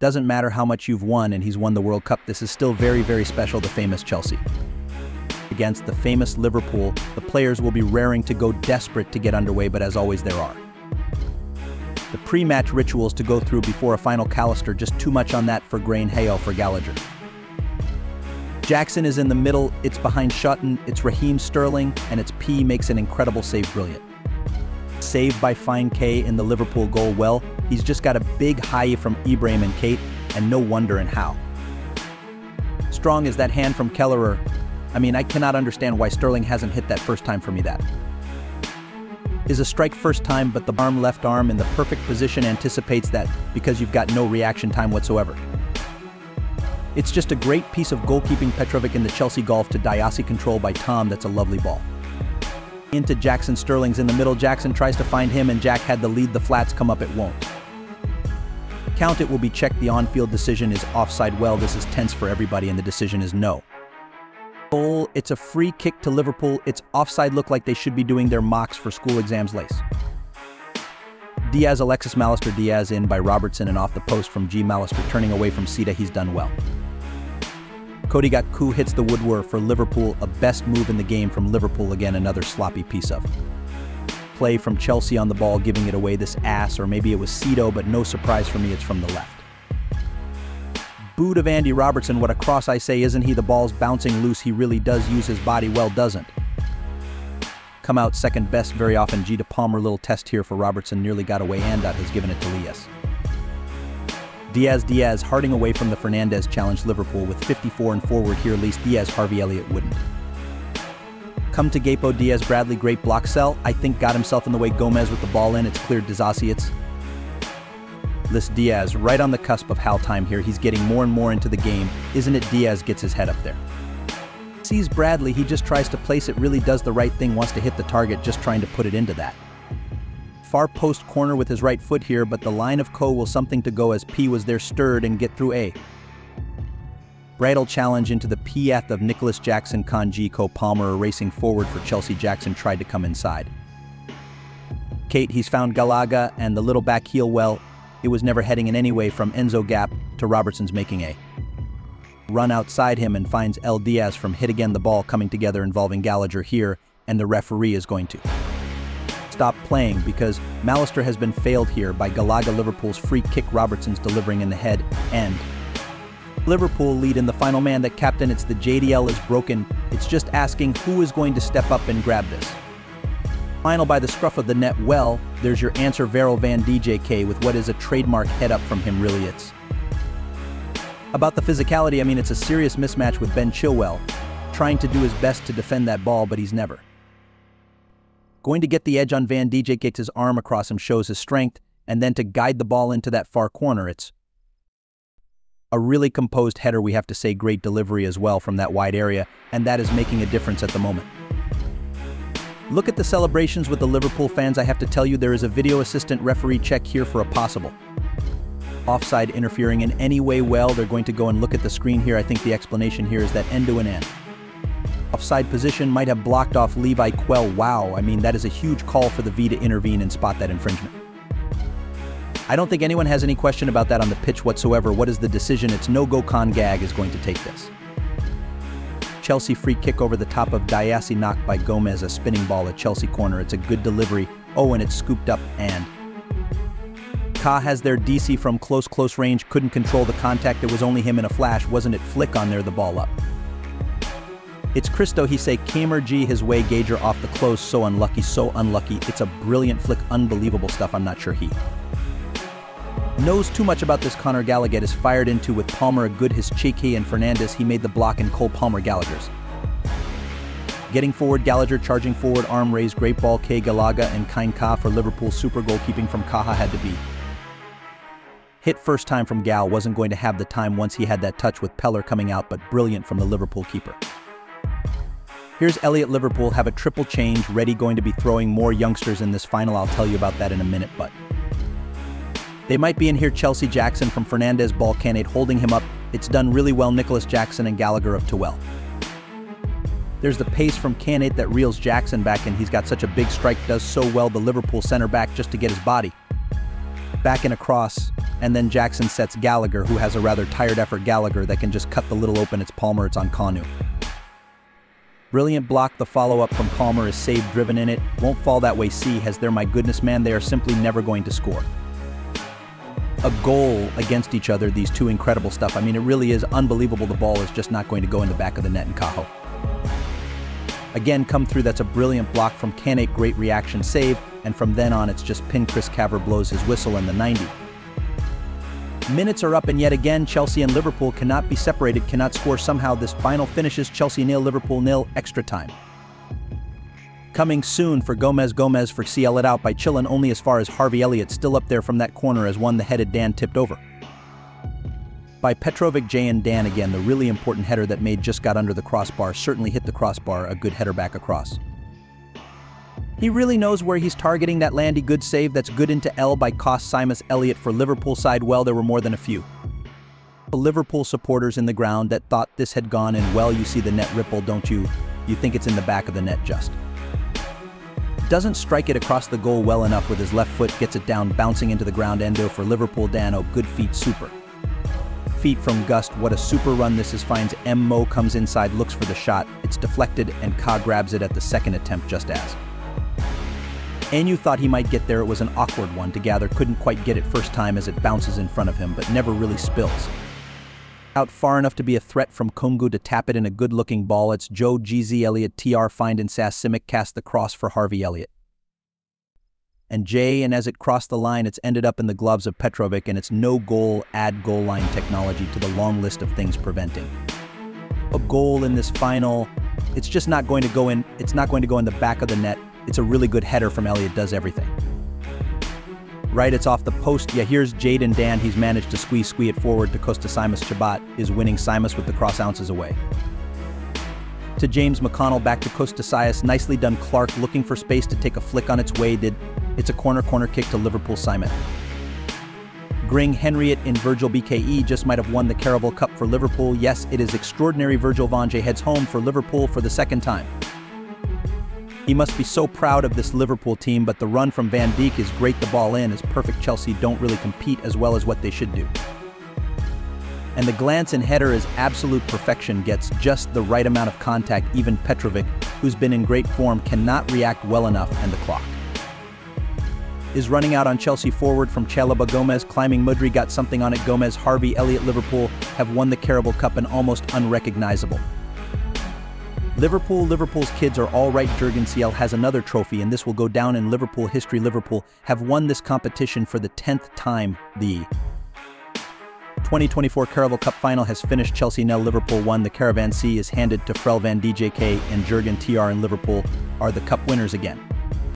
Doesn't matter how much you've won, and he's won the World Cup, this is still very, very special, the famous Chelsea. Against the famous Liverpool, the players will be raring to go, desperate to get underway, but as always there are the pre-match rituals to go through before a final. Callister, just too much on that for Grain, Hale for Gallagher. Jackson is in the middle, it's behind Shotton, it's Raheem Sterling, and it's P makes an incredible save, brilliant. Saved by Fine K in the Liverpool goal, well, he's just got a big high from Ibrahim and Kate, and no wonder in how. Strong is that hand from Kelleher. I mean, I cannot understand why Sterling hasn't hit that first time for me. That is a strike first time, but the arm, left arm in the perfect position anticipates that, because you've got no reaction time whatsoever. It's just a great piece of goalkeeping. Petrovic in the Chelsea golf to Disasi, control by Tom, that's a lovely ball. Into Jackson, Sterling's in the middle, Jackson tries to find him and Jack had the lead, the flats come up, it won't. Count, it will be checked, the on-field decision is offside, well, this is tense for everybody and the decision is no. Goal, it's a free kick to Liverpool, it's offside, look like they should be doing their mocks for school exams lace. Diaz, Alexis Malister, Diaz in by Robertson and off the post from G. Malister, turning away from Sida, he's done well. Cody Gakpo hits the woodwork for Liverpool, a best move in the game from Liverpool, again another sloppy piece of play from Chelsea on the ball, giving it away, this ass, or maybe it was Caicedo, but no surprise for me, it's from the left. Boot of Andy Robertson, what a cross, I say, isn't he, the ball's bouncing loose, he really does use his body well, doesn't. Come out second best very often, G to Palmer, little test here for Robertson, nearly got away, and that has given it to Lias. Diaz, Harding away from the Fernandez challenge, Liverpool with 54 and forward here, least Diaz, Harvey Elliott wouldn't. Come to Gakpo, Diaz, Bradley, great block cell, I think got himself in the way, Gomez with the ball in, it's cleared, Disasi, it's list Diaz, right on the cusp of Hal time here, he's getting more and more into the game, isn't it, Diaz gets his head up there. Sees Bradley, he just tries to place it, really does the right thing, wants to hit the target, just trying to put it into that far post corner with his right foot here, but the line of Ko will something to go as P was there, stirred and get through a bridal challenge into the P-th of Nicholas Jackson, Kanji, Ko Palmer are racing forward for Chelsea, Jackson tried to come inside. Kate, he's found Gallagher and the little back heel, well, it was never heading in any way from Enzo Gap to Robertson's making a run outside him and finds El Diaz from hit again, the ball coming together involving Gallagher here, and the referee is going to stop playing because Malister has been failed here by Gallagher. Liverpool's free kick, Robertson's delivering in the head, and Liverpool lead in the final man that captain, it's the JDL is broken, it's just asking who is going to step up and grab this. Final by the scruff of the net, well, there's your answer, Virgil van Dijk with what is a trademark head up from him, really it's about the physicality, I mean it's a serious mismatch with Ben Chilwell, trying to do his best to defend that ball but he's never going to get the edge on Van Dijk, gets his arm across him, shows his strength, and then to guide the ball into that far corner, it's a really composed header, we have to say, great delivery as well from that wide area, and that is making a difference at the moment. Look at the celebrations with the Liverpool fans, I have to tell you there is a video assistant referee check here for a possible offside, interfering in any way, well, they're going to go and look at the screen here, I think the explanation here is that Endo and Ann offside position might have blocked off Levi Quell, wow, I mean that is a huge call for the V to intervene and spot that infringement. I don't think anyone has any question about that on the pitch whatsoever, what is the decision, it's no go, Con Gag is going to take this. Chelsea free kick over the top of Diasi, knocked by Gomez, a spinning ball at Chelsea corner, it's a good delivery, oh and it's scooped up and Ka has their DC from close range, couldn't control the contact, it was only him in a flash, wasn't it, flick on there, the ball up. It's Christo, he say Kamer G his way, Gager off the close, so unlucky, it's a brilliant flick, unbelievable stuff, I'm not sure he knows too much about this. Conor Gallagher is fired into with Palmer, a good his cheek, he and Fernandez, he made the block and Cole Palmer, Gallagher's getting forward, Gallagher charging forward, arm raised, great ball, K Gallagher and Kain Ka for Liverpool, super goalkeeping from Kaha, had to be hit first time from Gal, wasn't going to have the time once he had that touch with Peller coming out, but brilliant from the Liverpool keeper. Here's Elliott, Liverpool have a triple change ready, going to be throwing more youngsters in this final, I'll tell you about that in a minute, but they might be in here, Chelsea, Jackson from Fernandez, ball Canate holding him up, it's done really well, Nicholas Jackson and Gallagher up to well. There's the pace from Canate that reels Jackson back and he's got such a big strike, does so well, the Liverpool center back just to get his body back and across, and then Jackson sets Gallagher, who has a rather tired effort Gallagher that can just cut the little open. It's Palmer, it's on Kanu. Brilliant block, the follow-up from Palmer is saved, driven in it, won't fall that way C has there, my goodness man, they are simply never going to score. A goal against each other, these two, incredible stuff. I mean, it really is unbelievable, the ball is just not going to go in the back of the net in Cajo. Again, come through, that's a brilliant block from Konaté, great reaction save, and from then on it's just pin. Chris Kaver blows his whistle in the 90. Minutes are up and yet again Chelsea and Liverpool cannot be separated, cannot score somehow. This final finishes Chelsea 0, Liverpool 0, extra time. Coming soon for Gomez, Gomez for CL it out by Chilwell only as far as Harvey Elliott, still up there from that corner as one the headed Dan tipped over. By Petrovic, Jayden Danns again, the really important header that made just got under the crossbar, certainly hit the crossbar, a good header back across. He really knows where he's targeting that landy, good save, that's good into L by Tsimikas. Elliott for Liverpool side, well there were more than a few Liverpool supporters in the ground that thought this had gone in well. You see the net ripple, don't you? You think it's in the back of the net just. Doesn't strike it across the goal well enough with his left foot, gets it down, bouncing into the ground. Endo for Liverpool, Dano, good feet, super. Feet from Gust, what a super run this is, finds M. Mo comes inside, looks for the shot, it's deflected and Ka grabs it at the second attempt just as. Enu thought he might get there, it was an awkward one to gather, couldn't quite get it first time as it bounces in front of him, but never really spills out far enough to be a threat from Kungu to tap it in, a good-looking ball. It's Joe GZ Elliott TR find in Tsimikas, cast the cross for Harvey Elliott. And Jay, and as it crossed the line, it's ended up in the gloves of Petrovic, and it's no goal, add goal line technology to the long list of things preventing a goal in this final. It's just not going to go in, it's not going to go in the back of the net. It's a really good header from Elliott, does everything. Right, it's off the post. Yeah, here's Jayden Danns. He's managed to squee it forward to Tsimikas. Chabat is winning, Tsimikas with the cross ounces away. To James McConnell, back to Tsimikas. Nicely done, Clark looking for space to take a flick on its way, did. It's a corner kick to Liverpool, Simon. Gring Henriette in Virgil BKE just might have won the Carabao Cup for Liverpool. Yes, it is extraordinary. Virgil van Dijk heads home for Liverpool for the second time. He must be so proud of this Liverpool team, but the run from Van Dijk is great, the ball in is perfect. Chelsea don't really compete as well as what they should do. And the glance and header is absolute perfection, gets just the right amount of contact. Even Petrovic, who's been in great form, cannot react well enough, and the clock is running out on Chelsea. Forward from Chalobah, Gomez climbing, Mudryk got something on it, Gomez, Harvey Elliott. Liverpool have won the Carabao Cup and almost unrecognizable. Liverpool's kids are all right. Jurgen Klopp has another trophy, and this will go down in Liverpool history. Liverpool have won this competition for the 10th time. The 2024 Carabao Cup final has finished. Chelsea 0, Liverpool 1. The Caravan C is handed to Frel van DJK, and Jurgen TR and Liverpool are the cup winners again.